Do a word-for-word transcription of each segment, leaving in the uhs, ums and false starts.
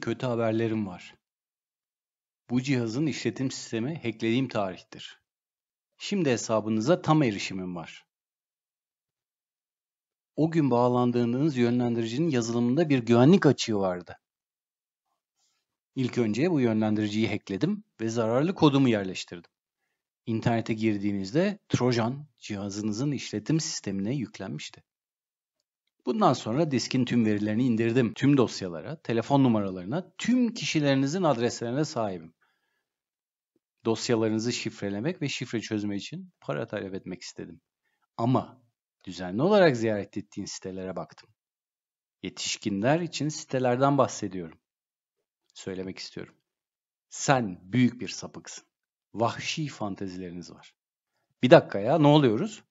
kötü haberlerim var. Bu cihazın işletim sistemi hacklediğim tarihtir. Şimdi hesabınıza tam erişimim var. O gün bağlandığınız yönlendiricinin yazılımında bir güvenlik açığı vardı. İlk önce bu yönlendiriciyi hackledim ve zararlı kodumu yerleştirdim. İnternete girdiğinizde Trojan cihazınızın işletim sistemine yüklenmişti. Bundan sonra diskin tüm verilerini indirdim. Tüm dosyalara, telefon numaralarına, tüm kişilerinizin adreslerine sahibim. Dosyalarınızı şifrelemek ve şifre çözme için para talep etmek istedim. Ama düzenli olarak ziyaret ettiğin sitelere baktım. Yetişkinler için sitelerden bahsediyorum. Söylemek istiyorum. Sen büyük bir sapıksın. Vahşi fantezileriniz var. Bir dakika ya, ne oluyoruz?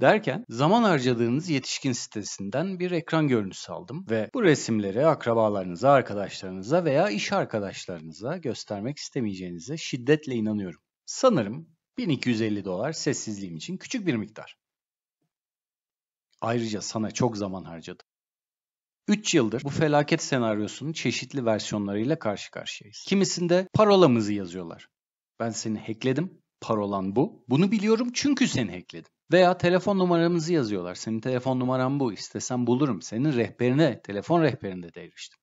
Derken zaman harcadığınız yetişkin sitesinden bir ekran görüntüsü aldım ve bu resimleri akrabalarınıza, arkadaşlarınıza veya iş arkadaşlarınıza göstermek istemeyeceğinize şiddetle inanıyorum. Sanırım bin iki yüz elli dolar sessizliğim için küçük bir miktar. Ayrıca sana çok zaman harcadım. üç yıldır bu felaket senaryosunun çeşitli versiyonlarıyla karşı karşıyayız. Kimisinde parolamızı yazıyorlar. Ben seni hackledim, parolan bu. Bunu biliyorum çünkü seni hackledim. Veya telefon numaramızı yazıyorlar. Senin telefon numaran bu. İstesem bulurum. Senin rehberine, telefon rehberinde de eriştim.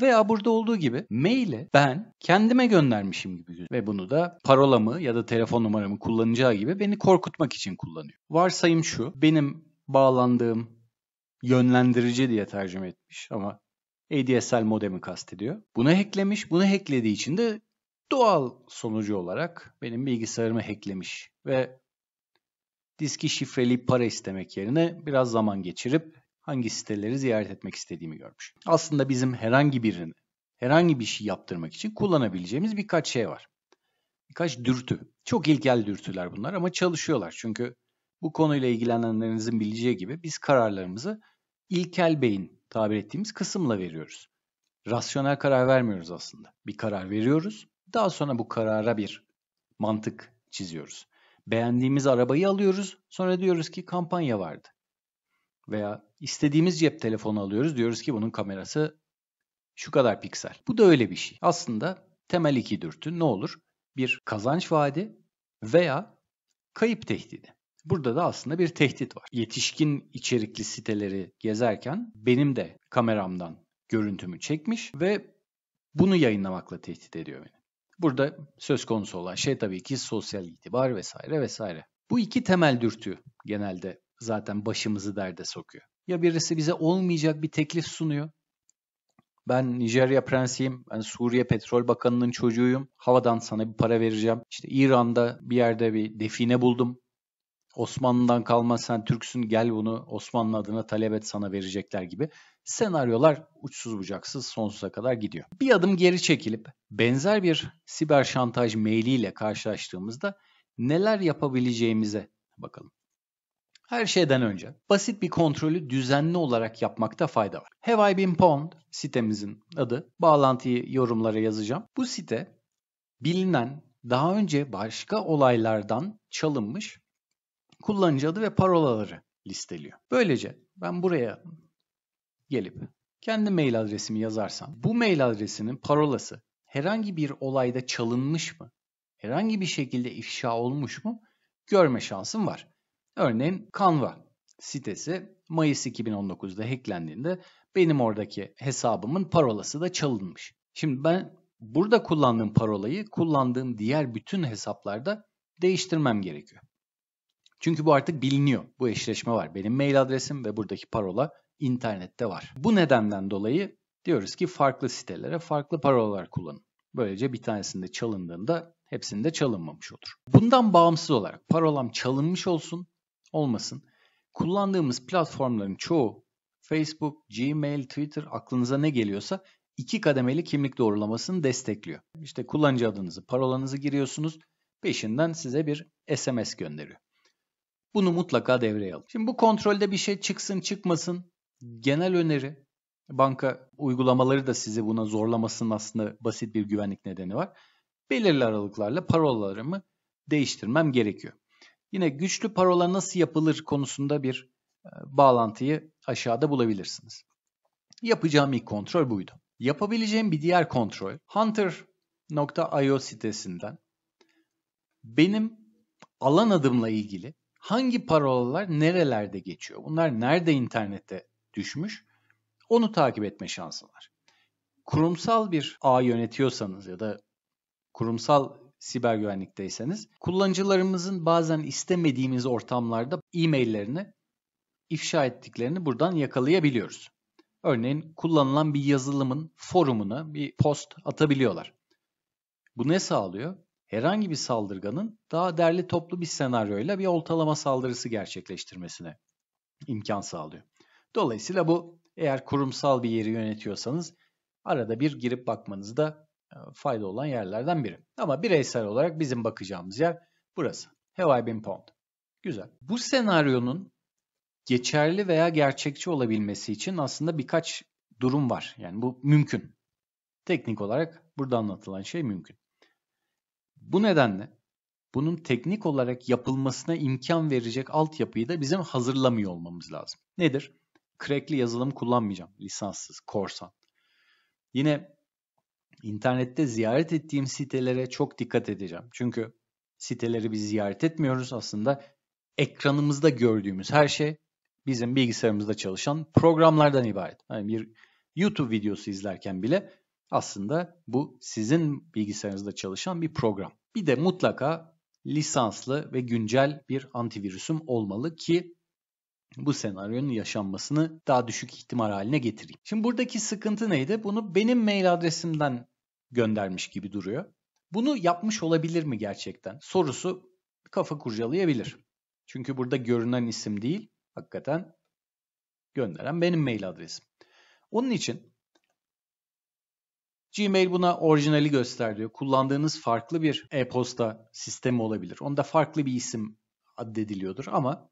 Veya burada olduğu gibi maili ben kendime göndermişim gibi ve bunu da parolamı ya da telefon numaramı kullanacağı gibi beni korkutmak için kullanıyor. Varsayım şu, benim bağlandığım yönlendirici diye tercüme etmiş ama A D S L modemi kastediyor. Bunu hacklemiş, bunu hacklediği için de doğal sonucu olarak benim bilgisayarımı hacklemiş ve diski şifreleyip para istemek yerine biraz zaman geçirip hangi siteleri ziyaret etmek istediğimi görmüş. Aslında bizim herhangi birini, herhangi bir şey yaptırmak için kullanabileceğimiz birkaç şey var. Birkaç dürtü. Çok ilkel dürtüler bunlar ama çalışıyorlar. Çünkü bu konuyla ilgilenenlerinizin bileceği gibi biz kararlarımızı ilkel beyin tabir ettiğimiz kısımla veriyoruz. Rasyonel karar vermiyoruz aslında. Bir karar veriyoruz. Daha sonra bu karara bir mantık çiziyoruz. Beğendiğimiz arabayı alıyoruz. Sonra diyoruz ki kampanya vardı. Veya istediğimiz cep telefonu alıyoruz. Diyoruz ki bunun kamerası şu kadar piksel. Bu da öyle bir şey. Aslında temel iki dürtü ne olur? Bir kazanç vaadi veya kayıp tehdidi. Burada da aslında bir tehdit var. Yetişkin içerikli siteleri gezerken benim de kameramdan görüntümü çekmiş ve bunu yayınlamakla tehdit ediyor beni. Burada söz konusu olan şey tabii ki sosyal itibar vesaire vesaire. Bu iki temel dürtü genelde zaten başımızı derde sokuyor. Ya birisi bize olmayacak bir teklif sunuyor. Ben Nijerya prensiyim, ben Suriye Petrol Bakanı'nın çocuğuyum. Havadan sana bir para vereceğim. İşte İran'da bir yerde bir define buldum. Osmanlı'dan kalma sen Türksün, gel bunu Osmanlı adına talep et, sana verecekler gibi senaryolar uçsuz bucaksız sonsuza kadar gidiyor. Bir adım geri çekilip benzer bir siber şantaj mailiyle karşılaştığımızda neler yapabileceğimize bakalım. Her şeyden önce basit bir kontrolü düzenli olarak yapmakta fayda var. HaveIBeenPwned sitemizin adı. Bağlantıyı yorumlara yazacağım. Bu site bilinen, daha önce başka olaylardan çalınmış kullanıcı adı ve parolaları listeliyor. Böylece ben buraya gelip kendi mail adresimi yazarsam bu mail adresinin parolası herhangi bir olayda çalınmış mı, herhangi bir şekilde ifşa olmuş mu görme şansım var. Örneğin Canva sitesi Mayıs iki bin on dokuz'da hacklendiğinde benim oradaki hesabımın parolası da çalınmış. Şimdi ben burada kullandığım parolayı kullandığım diğer bütün hesaplarda değiştirmem gerekiyor. Çünkü bu artık biliniyor. Bu eşleşme var. Benim mail adresim ve buradaki parola internette var. Bu nedenden dolayı diyoruz ki farklı sitelere farklı parolalar kullanın. Böylece bir tanesinde çalındığında hepsinde çalınmamış olur. Bundan bağımsız olarak parolam çalınmış olsun, olmasın. Kullandığımız platformların çoğu Facebook, Gmail, Twitter, aklınıza ne geliyorsa iki kademeli kimlik doğrulamasını destekliyor. İşte kullanıcı adınızı, parolanızı giriyorsunuz. Peşinden size bir S M S gönderiyor. Bunu mutlaka devreye alın. Şimdi bu kontrolde bir şey çıksın çıkmasın genel öneri, banka uygulamaları da sizi buna zorlamasının aslında basit bir güvenlik nedeni var. Belirli aralıklarla parolalarımı değiştirmem gerekiyor. Yine güçlü parola nasıl yapılır konusunda bir bağlantıyı aşağıda bulabilirsiniz. Yapacağım ilk kontrol buydu. Yapabileceğim bir diğer kontrol Hunter nokta i o sitesinden benim alan adımla ilgili hangi parolalar nerelerde geçiyor? Bunlar nerede internete düşmüş? Onu takip etme şansı var. Kurumsal bir ağ yönetiyorsanız ya da kurumsal siber güvenlikteyseniz kullanıcılarımızın bazen istemediğimiz ortamlarda e-maillerini ifşa ettiklerini buradan yakalayabiliyoruz. Örneğin kullanılan bir yazılımın forumuna bir post atabiliyorlar. Bu ne sağlıyor? Herhangi bir saldırganın daha derli toplu bir senaryoyla bir oltalama saldırısı gerçekleştirmesine imkan sağlıyor. Dolayısıyla bu eğer kurumsal bir yeri yönetiyorsanız arada bir girip bakmanızda fayda olan yerlerden biri. Ama bireysel olarak bizim bakacağımız yer burası. Have I Been Pwned? Güzel. Bu senaryonun geçerli veya gerçekçi olabilmesi için aslında birkaç durum var. Yani bu mümkün. Teknik olarak burada anlatılan şey mümkün. Bu nedenle bunun teknik olarak yapılmasına imkan verecek altyapıyı da bizim hazırlamıyor olmamız lazım. Nedir? Crack'li yazılım kullanmayacağım. Lisanssız, korsan. Yine internette ziyaret ettiğim sitelere çok dikkat edeceğim. Çünkü siteleri biz ziyaret etmiyoruz. Aslında ekranımızda gördüğümüz her şey bizim bilgisayarımızda çalışan programlardan ibaret. Yani bir YouTube videosu izlerken bile aslında bu sizin bilgisayarınızda çalışan bir program. Bir de mutlaka lisanslı ve güncel bir antivirüsüm olmalı ki bu senaryonun yaşanmasını daha düşük ihtimal haline getireyim. Şimdi buradaki sıkıntı neydi? Bunu benim mail adresimden göndermiş gibi duruyor. Bunu yapmış olabilir mi gerçekten? Sorusu kafa kurcalayabilir. Çünkü burada görünen isim değil, hakikaten gönderen benim mail adresim. Onun için Gmail buna orijinali göster diyor. Kullandığınız farklı bir e-posta sistemi olabilir. Onda farklı bir isim addediliyordur ama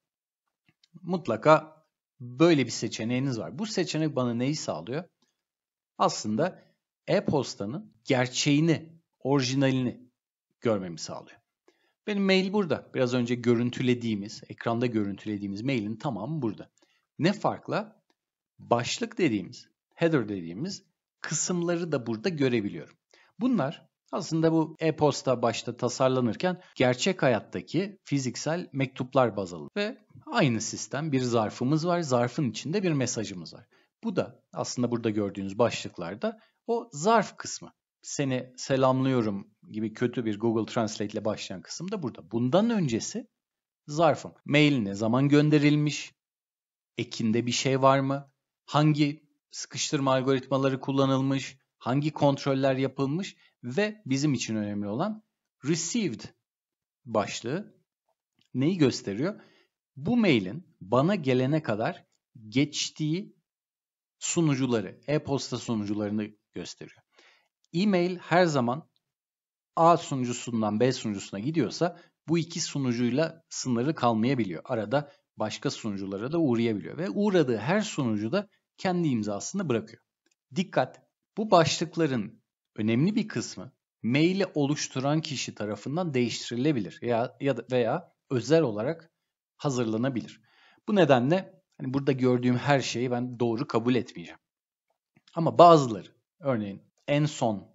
mutlaka böyle bir seçeneğiniz var. Bu seçenek bana neyi sağlıyor? Aslında e-postanın gerçeğini, orijinalini görmemi sağlıyor. Benim mail burada. Biraz önce görüntülediğimiz, ekranda görüntülediğimiz mailin tamamı burada. Ne farkla? Başlık dediğimiz, header dediğimiz kısımları da burada görebiliyorum. Bunlar aslında bu e-posta başta tasarlanırken gerçek hayattaki fiziksel mektuplar baz alınıyor. Ve aynı sistem, bir zarfımız var, zarfın içinde bir mesajımız var. Bu da aslında burada gördüğünüz başlıklarda o zarf kısmı. Seni selamlıyorum gibi kötü bir Google Translate ile başlayan kısım da burada. Bundan öncesi zarfım. Mail ne zaman gönderilmiş? Ekinde bir şey var mı? Hangi sıkıştırma algoritmaları kullanılmış? Hangi kontroller yapılmış? Ve bizim için önemli olan received başlığı neyi gösteriyor? Bu mailin bana gelene kadar geçtiği sunucuları, e-posta sunucularını gösteriyor. E-mail her zaman A sunucusundan B sunucusuna gidiyorsa bu iki sunucuyla sınırı kalmayabiliyor. Arada başka sunuculara da uğrayabiliyor ve uğradığı her sunucuda kendi imzasını bırakıyor. Dikkat! Bu başlıkların önemli bir kısmı maili oluşturan kişi tarafından değiştirilebilir ya, ya da veya özel olarak hazırlanabilir. Bu nedenle hani burada gördüğüm her şeyi ben doğru kabul etmeyeceğim. Ama bazıları, örneğin en son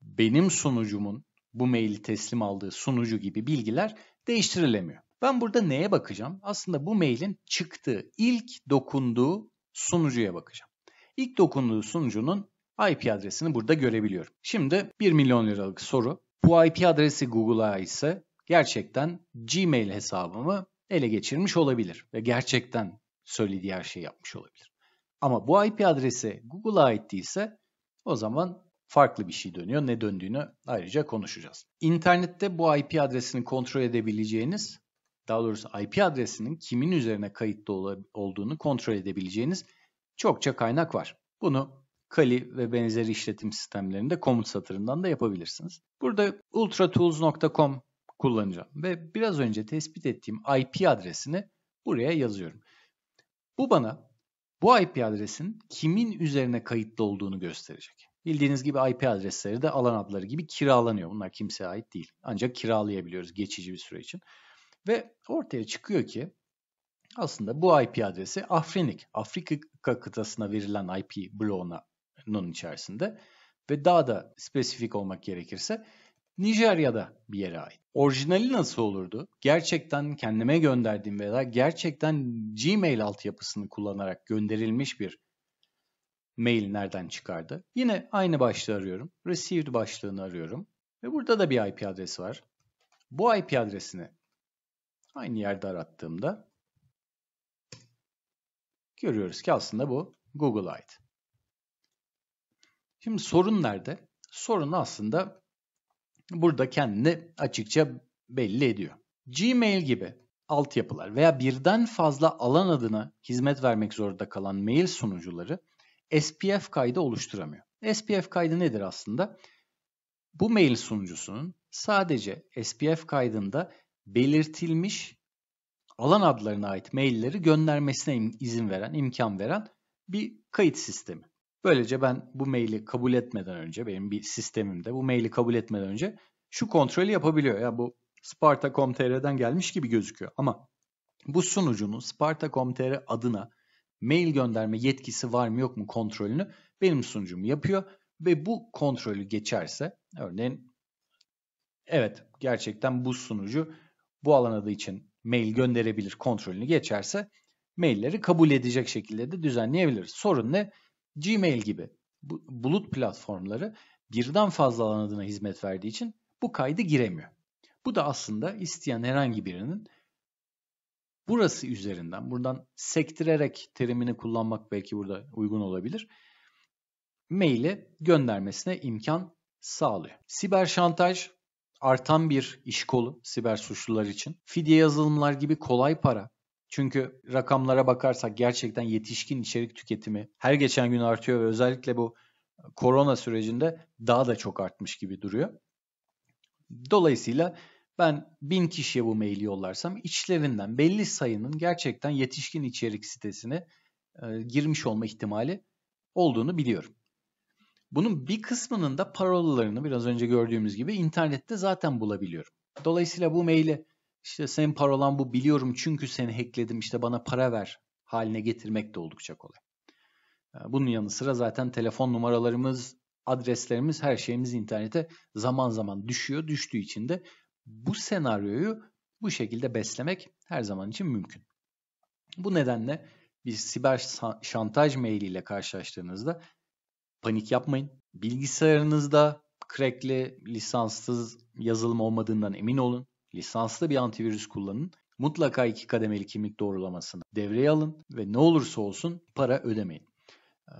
benim sunucumun bu maili teslim aldığı sunucu gibi bilgiler değiştirilemiyor. Ben burada neye bakacağım? Aslında bu mailin çıktığı, ilk dokunduğu sunucuya bakacağım. İlk dokunduğu sunucunun I P adresini burada görebiliyorum. Şimdi bir milyon liralık soru. Bu I P adresi Google'a ise gerçekten Gmail hesabımı ele geçirmiş olabilir ve gerçekten söylediği her şeyi yapmış olabilir. Ama bu I P adresi Google'a ait değilse o zaman farklı bir şey dönüyor. Ne döndüğünü ayrıca konuşacağız. İnternette bu I P adresini kontrol edebileceğiniz, daha doğrusu I P adresinin kimin üzerine kayıtlı olduğunu kontrol edebileceğiniz çokça kaynak var. Bunu Kali ve benzeri işletim sistemlerinde komut satırından da yapabilirsiniz. Burada ultratools nokta com kullanacağım ve biraz önce tespit ettiğim I P adresini buraya yazıyorum. Bu bana bu I P adresinin kimin üzerine kayıtlı olduğunu gösterecek. Bildiğiniz gibi I P adresleri de alan adları gibi kiralanıyor. Bunlar kimseye ait değil. Ancak kiralayabiliyoruz geçici bir süre için. Ve ortaya çıkıyor ki aslında bu I P adresi Afrinik, Afrika kıtasına verilen I P bloğuna nun içerisinde ve daha da spesifik olmak gerekirse Nijerya'da bir yere ait. Orijinali nasıl olurdu? Gerçekten kendime gönderdiğim veya gerçekten Gmail altyapısını kullanarak gönderilmiş bir mail nereden çıkardı? Yine aynı başlığı arıyorum. Received başlığını arıyorum. Ve burada da bir I P adresi var. Bu I P adresini aynı yerde arattığımda görüyoruz ki aslında bu Google'a ait. Şimdi sorun nerede? Sorun aslında burada kendini açıkça belli ediyor. Gmail gibi altyapılar veya birden fazla alan adına hizmet vermek zorunda kalan mail sunucuları S P F kaydı oluşturamıyor. S P F kaydı nedir aslında? Bu mail sunucusunun sadece S P F kaydında belirtilmiş alan adlarına ait mailleri göndermesine izin veren, imkan veren bir kayıt sistemi. Böylece ben bu maili kabul etmeden önce, benim bir sistemimde bu maili kabul etmeden önce şu kontrolü yapabiliyor. Ya bu sparta nokta com nokta tr'den gelmiş gibi gözüküyor ama bu sunucunun sparta nokta com nokta tr adına mail gönderme yetkisi var mı yok mu kontrolünü benim sunucum yapıyor ve bu kontrolü geçerse, örneğin evet gerçekten bu sunucu bu alan adı için mail gönderebilir kontrolünü geçerse mailleri kabul edecek şekilde de düzenleyebiliriz. Sorun ne? Gmail gibi bulut platformları birden fazla alan adına hizmet verdiği için bu kaydı giremiyor. Bu da aslında isteyen herhangi birinin burası üzerinden, buradan sektirerek terimini kullanmak belki burada uygun olabilir, maili göndermesine imkan sağlıyor. Siber şantaj artan bir iş kolu siber suçlular için. Fidye yazılımlar gibi kolay para. Çünkü rakamlara bakarsak gerçekten yetişkin içerik tüketimi her geçen gün artıyor ve özellikle bu korona sürecinde daha da çok artmış gibi duruyor. Dolayısıyla ben bin kişiye bu maili yollarsam içlerinden belli sayının gerçekten yetişkin içerik sitesine e, girmiş olma ihtimali olduğunu biliyorum. Bunun bir kısmının da parolalarını biraz önce gördüğümüz gibi internette zaten bulabiliyorum. Dolayısıyla bu maili İşte senin parolan bu biliyorum çünkü seni hackledim işte bana para ver haline getirmek de oldukça kolay. Bunun yanı sıra zaten telefon numaralarımız, adreslerimiz, her şeyimiz internete zaman zaman düşüyor. Düştüğü için de bu senaryoyu bu şekilde beslemek her zaman için mümkün. Bu nedenle bir siber şantaj mailiyle karşılaştığınızda panik yapmayın. Bilgisayarınızda crackli, lisanssız yazılım olmadığından emin olun. Lisanslı bir antivirüs kullanın. Mutlaka iki kademeli kimlik doğrulamasını devreye alın ve ne olursa olsun para ödemeyin.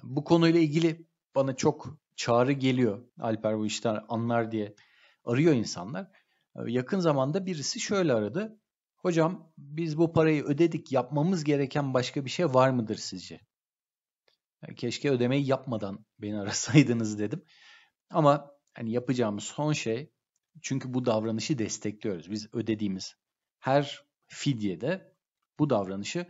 Bu konuyla ilgili bana çok çağrı geliyor. Alper bu işten anlar diye arıyor insanlar. Yakın zamanda birisi şöyle aradı. Hocam biz bu parayı ödedik, yapmamız gereken başka bir şey var mıdır sizce? Keşke ödemeyi yapmadan beni arasaydınız dedim. Ama hani yapacağımız son şey, çünkü bu davranışı destekliyoruz. Biz ödediğimiz her fidyede bu davranışı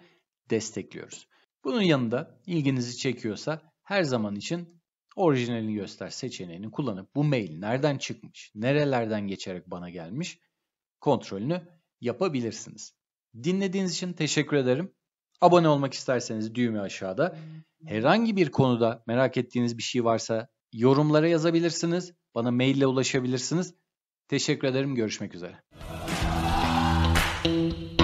destekliyoruz. Bunun yanında ilginizi çekiyorsa her zaman için orijinalini göster seçeneğini kullanıp bu mail nereden çıkmış, nerelerden geçerek bana gelmiş kontrolünü yapabilirsiniz. Dinlediğiniz için teşekkür ederim. Abone olmak isterseniz düğme aşağıda. Herhangi bir konuda merak ettiğiniz bir şey varsa yorumlara yazabilirsiniz. Bana maille ulaşabilirsiniz. Teşekkür ederim. Görüşmek üzere.